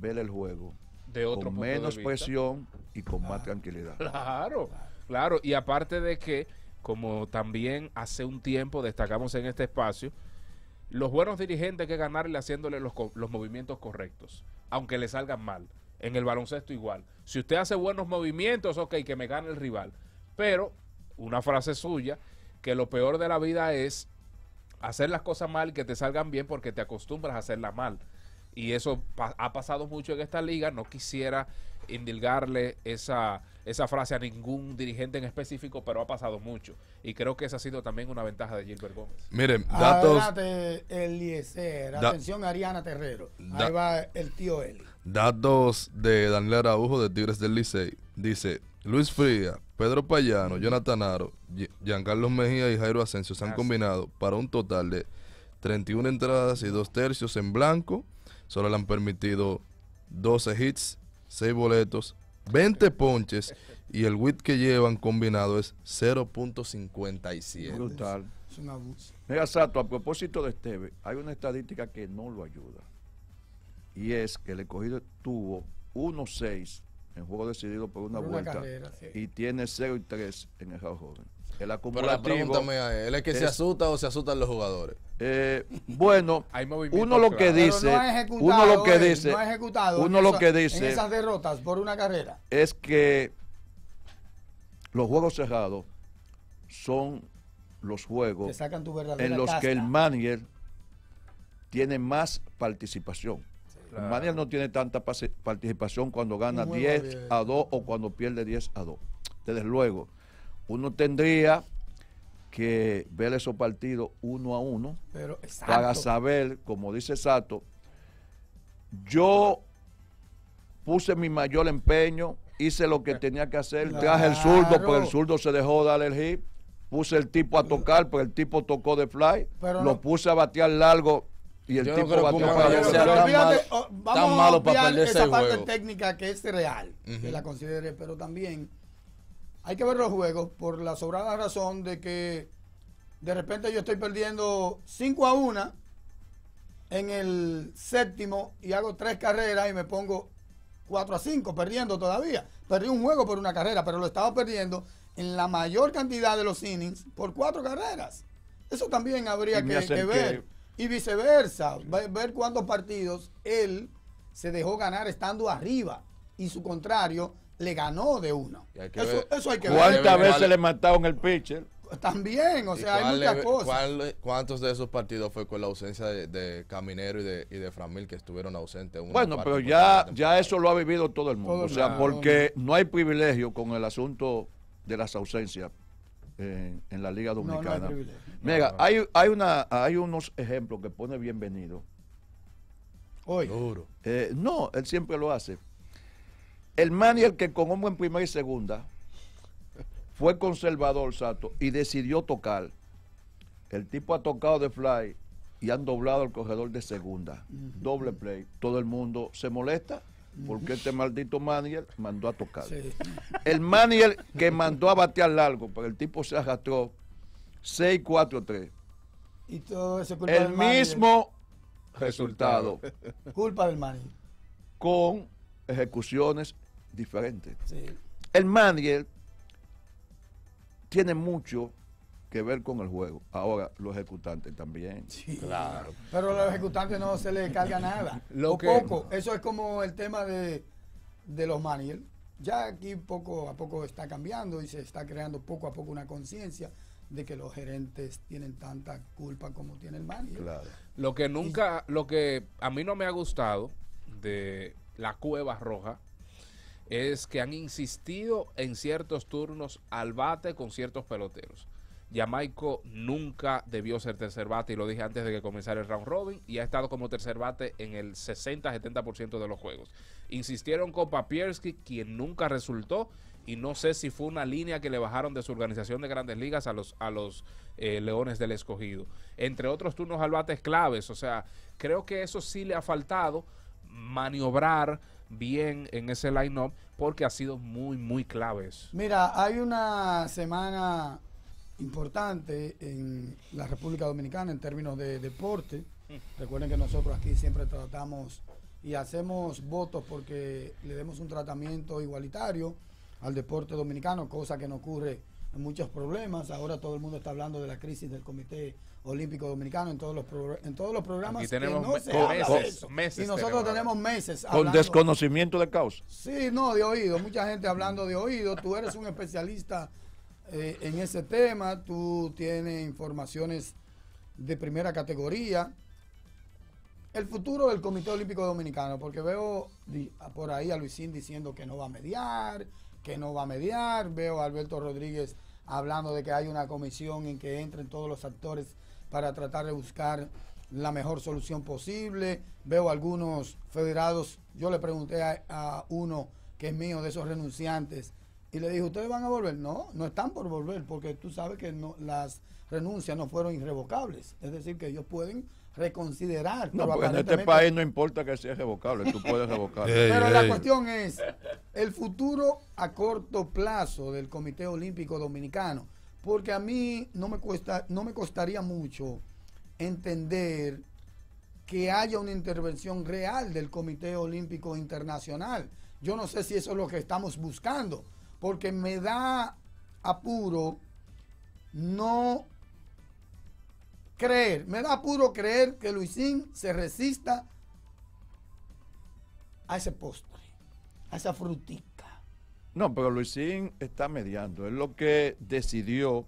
ver el juego de otro con menos presión y con más tranquilidad. Claro. Y aparte de que, como también hace un tiempo destacamos en este espacio, los buenos dirigentes hay que ganarle haciéndole los movimientos correctos, aunque le salgan mal. En el baloncesto igual. Si usted hace buenos movimientos, ok, que me gane el rival. Pero, una frase suya, que lo peor de la vida es hacer las cosas mal y que te salgan bien porque te acostumbras a hacerlas mal. Y eso ha pasado mucho en esta liga. No quisiera indilgarle esa frase a ningún dirigente en específico, pero ha pasado mucho. Y creo que esa ha sido también una ventaja de Gilbert Gómez. Miren, datos... Adelante, Eliezer. Atención, Ariana Terrero. Ahí va el tío Eli. Datos de Daniel Araujo, de Tigres del Licey. Dice, Luis Frías, Pedro Payano, Jonathan Aro, Giancarlos Mejía y Jairo Asensio se han combinado para un total de 31 entradas y 2/3 en blanco. Solo le han permitido 12 hits, 6 boletos, 20 ponches y el WHIP que llevan combinado es 0.57. Brutal. Es un abuso. Mira, Sato, a propósito de Esteves, hay una estadística que no lo ayuda. Y es que el Escogido tuvo 1-6 en juego decidido por una vuelta carrera, y tiene 0-3 en el joven. El acumulativo. Pero pregúntame a él, ¿es que se asusta o se asustan los jugadores? Bueno, uno lo que dice en esas derrotas por una carrera es que los juegos cerrados son los juegos en los que el manager tiene más participación. Claro. El manager no tiene tanta participación cuando gana 10-2 o cuando pierde 10-2. Desde luego, uno tendría que ver esos partidos 1-1 para saber, como dice Sato, yo puse mi mayor empeño, hice lo que tenía que hacer, traje el zurdo, pero el zurdo se dejó dar el hit, puse el tipo a tocar, pero el tipo tocó de fly, lo puse a batear largo, y el tipo no batió para sea tan malo para perder ese juego. Vamos a esa parte técnica que es real, que la considere, pero también hay que ver los juegos por la sobrada razón de que de repente yo estoy perdiendo 5-1 en el 7º y hago 3 carreras y me pongo 4-5 perdiendo todavía. Perdí un juego por una carrera, pero lo estaba perdiendo en la mayor cantidad de los innings por 4 carreras. Eso también habría que ver. Y viceversa, ver cuántos partidos él se dejó ganar estando arriba y su contrario le ganó de uno. Eso hay que ver. ¿Cuántas veces le mataron el pitcher? También, o sea, hay muchas cosas. ¿Cuántos de esos partidos fue con la ausencia de Caminero y de Framil, que estuvieron ausentes? Bueno, pero ya eso lo ha vivido todo el mundo. O sea, porque no hay privilegio con el asunto de las ausencias en la Liga Dominicana. Mira, hay unos ejemplos que pone Bienvenido. Hoy. No, él siempre lo hace. El manager que con hombre en primera y segunda fue conservador, Sato, y decidió tocar. El tipo ha tocado de fly, y han doblado al corredor de segunda. Doble play. Todo el mundo se molesta porque este maldito manager mandó a tocar. Sí. El manager que mandó a batear largo, pero el tipo se arrastró 6-4-3. Y todo eso culpa del manager. El mismo resultado. Culpa del manager. Con ejecuciones diferentes. Sí. El manager tiene mucho que ver con el juego. Ahora, los ejecutantes también. Sí, claro. Pero a los ejecutantes no se les carga nada. Poco. Eso es como el tema de los managers. Ya aquí poco a poco está cambiando y se está creando poco a poco una conciencia de que los gerentes tienen tanta culpa como tiene el manager. Claro. Lo que nunca, lo que a mí no me ha gustado de la Cueva Roja es que han insistido en ciertos turnos al bate con ciertos peloteros. Yamaico nunca debió ser tercer bate, y lo dije antes de que comenzara el round robin, y ha estado como tercer bate en el 60-70% de los juegos. Insistieron con Papierski, quien nunca resultó, y no sé si fue una línea que le bajaron de su organización de Grandes Ligas a los Leones del Escogido. Entre otros turnos al bate claves, o sea, creo que eso sí le ha faltado maniobrar bien en ese line-up, porque ha sido muy, muy claves. Mira, hay una semana importante en la República Dominicana en términos de deporte. Recuerden que nosotros aquí siempre tratamos y hacemos votos porque le demos un tratamiento igualitario al deporte dominicano, cosa que no ocurre en muchos problemas. Ahora todo el mundo está hablando de la crisis del Comité Olímpico Dominicano en todos los programas. Y tenemos meses. Y nosotros tenemos meses. Con desconocimiento de causa. Sí, no, de oído. Mucha gente hablando de oído. Tú eres un especialista en ese tema, tú tienes informaciones de primera categoría. El futuro del Comité Olímpico Dominicano, porque veo por ahí a Luisín diciendo que no va a mediar, veo a Alberto Rodríguez hablando de que hay una comisión en que entren todos los actores para tratar de buscar la mejor solución posible. Veo a algunos federados, yo le pregunté a uno que es mío de esos renunciantes, y le dije, ¿ustedes van a volver? No, no están por volver, porque tú sabes que no, las renuncias no fueron irrevocables. Es decir, que ellos pueden reconsiderar. No, porque en este país no importa que sea revocable, tú puedes revocar. Pero la cuestión es, el futuro a corto plazo del Comité Olímpico Dominicano, porque a mí no me costaría mucho entender que haya una intervención real del Comité Olímpico Internacional. Yo no sé si eso es lo que estamos buscando, porque me da apuro creer que Luisín se resista a ese postre, a esa frutica. No, pero Luisín está mediando. Es lo que decidió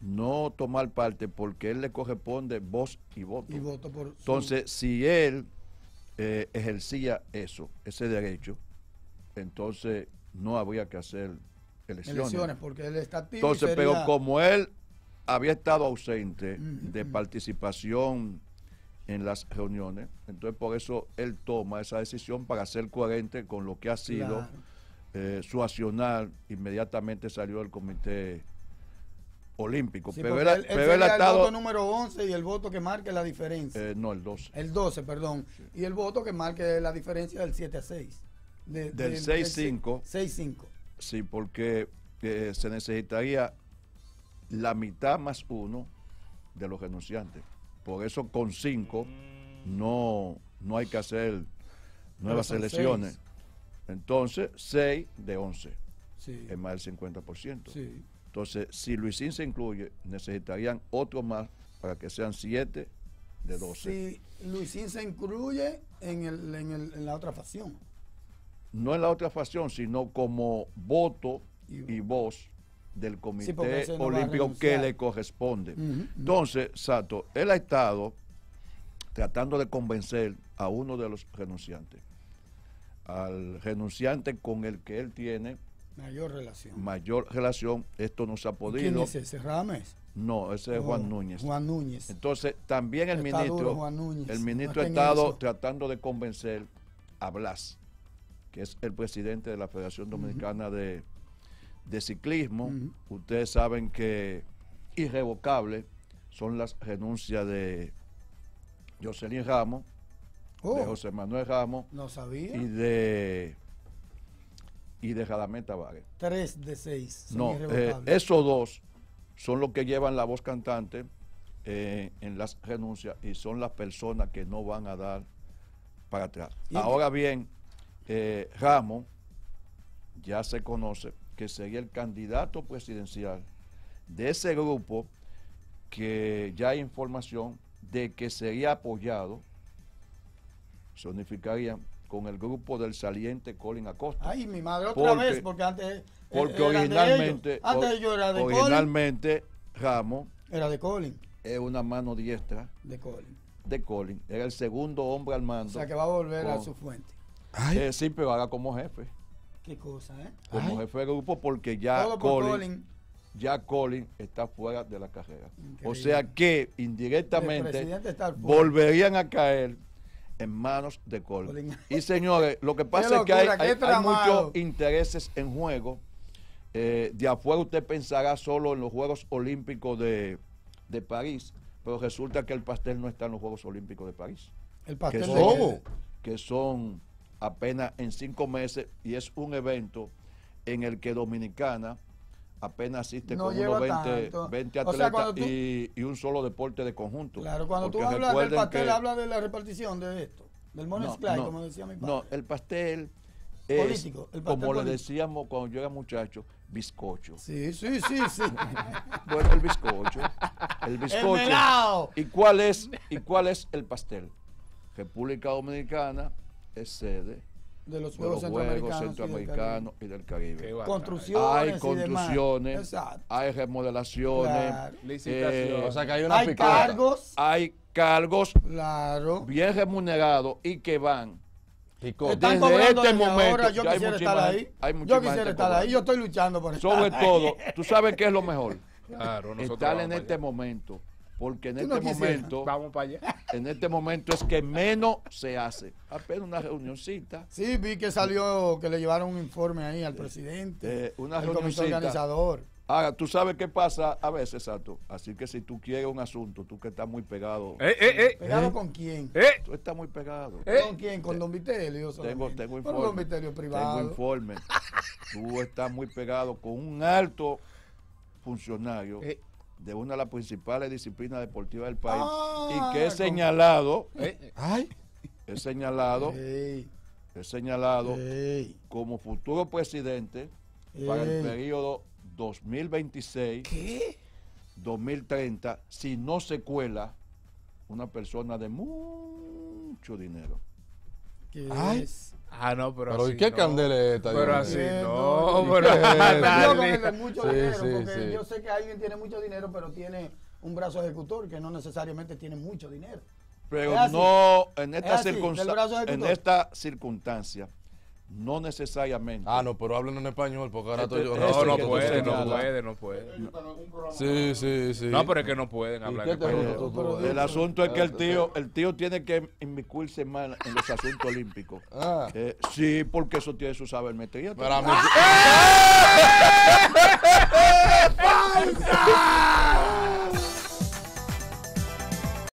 no tomar parte porque él le corresponde voz y voto. Y voto por su... Entonces, si él ejercía ese derecho, entonces no habría que hacer elecciones porque él está activo. Entonces, sería... pero como él había estado ausente de participación en las reuniones, entonces por eso él toma esa decisión para ser coherente con lo que ha sido su accionar. Inmediatamente salió del Comité Olímpico. Sí, pero él ha estado... el voto número 11 y el voto que marque la diferencia. No, el 12. El 12, perdón. Sí. Y el voto que marque la diferencia del 7-6. Del 6-5. 6-5. Sí, porque se necesitaría la mitad más uno de los renunciantes. Por eso con 5 no hay que hacer nuevas elecciones. 6. Entonces, 6 de 11. Sí. Es más del 50%. Sí. Entonces, si Luisín se incluye, necesitarían otro más para que sean 7 de 12. Si Luisín se incluye en la otra facción. No en la otra facción, sino como voto y voz del Comité Olímpico que le corresponde. Entonces, Sato, él ha estado tratando de convencer a uno de los renunciantes, al renunciante con el que él tiene mayor relación. Esto no se ha podido. ¿Quién es ese? ¿Rames? No, ese es Juan Núñez. Juan Núñez. Entonces, también el ministro ha estado tratando de convencer a Blas, que es el presidente de la Federación Dominicana de Ciclismo. Ustedes saben que irrevocables son las renuncias de Jocelyn Ramos, de José Manuel Ramos. No sabía. Y de Radamés Tavares. 3 de 6. No, esos dos son los que llevan la voz cantante en las renuncias y son las personas que no van a dar para atrás. Ahora bien, Ramos ya se conoce que sería el candidato presidencial de ese grupo, que ya hay información de que sería apoyado, se unificarían con el grupo del saliente Colin Acosta. Ay, mi madre, porque antes. Porque originalmente. Antes yo era de Colin. Originalmente, Ramos. Era de Colin. Es una mano diestra. De Colin. Era el segundo hombre al mando. O sea que va a volver a su fuente. Sí, pero haga como jefe. Qué cosa, ¿eh? Como jefe de grupo, porque ya Colin está fuera de la carrera. Increíble. O sea que indirectamente volverían a caer en manos de Colin. Y señores, lo que pasa es que hay muchos intereses en juego. De afuera usted pensará solo en los Juegos Olímpicos de París, pero resulta que el pastel no está en los Juegos Olímpicos de París. El pastel que son apenas en 5 meses, y es un evento en el que Dominicana apenas asiste con unos 20 atletas, o sea, y un solo deporte de conjunto. Claro, cuando tú hablas del pastel, hablas de la repartición de esto, del Monesclay, como decía mi padre. No, el pastel es político, como político le decíamos cuando yo era muchacho, bizcocho. Sí. Bueno, el bizcocho. ¿Y cuál es el pastel? República Dominicana es sede de los Juegos Centroamericanos y del Caribe. Hay construcciones, hay remodelaciones, licitaciones, o sea que hay una picada. Hay cargos bien remunerados y que van. Están cobrando desde este momento. Yo quisiera estar ahí. Yo estoy luchando por eso. Sobre todo, tú sabes qué es lo mejor. Claro, estar en este momento. Porque en este momento, vamos para allá. En este momento es que menos se hace. Apenas una reunioncita. Sí, vi que salió, que le llevaron un informe ahí al presidente, una reunioncita. Comité organizador. Ahora, tú sabes qué pasa a veces, Sato. Así que si tú quieres un asunto, tú que estás muy pegado. ¿Pegado con quién? Tú estás muy pegado. ¿Con quién? Con Don Vitelio. Tengo informe. Con Don Vitelio privado. Tengo informe. Tú estás muy pegado con un alto funcionario de una de las principales disciplinas deportivas del país, y que es señalado como futuro presidente para el periodo 2026-2030, si no se cuela una persona de mucho dinero. Pero ¿y qué candela es esta? Pero así no, porque yo sé que alguien tiene mucho dinero, pero tiene un brazo ejecutor que no necesariamente tiene mucho dinero. Pero no, en esta circunstancia, no necesariamente. No, pero háblenos en español, porque ahora estoy yo. No puede. Sí. No, pero es que no pueden hablar en español. El asunto es que el tío tiene que inmiscuirse más en los asuntos olímpicos. Sí, porque eso tiene su sabermetría. Para mí.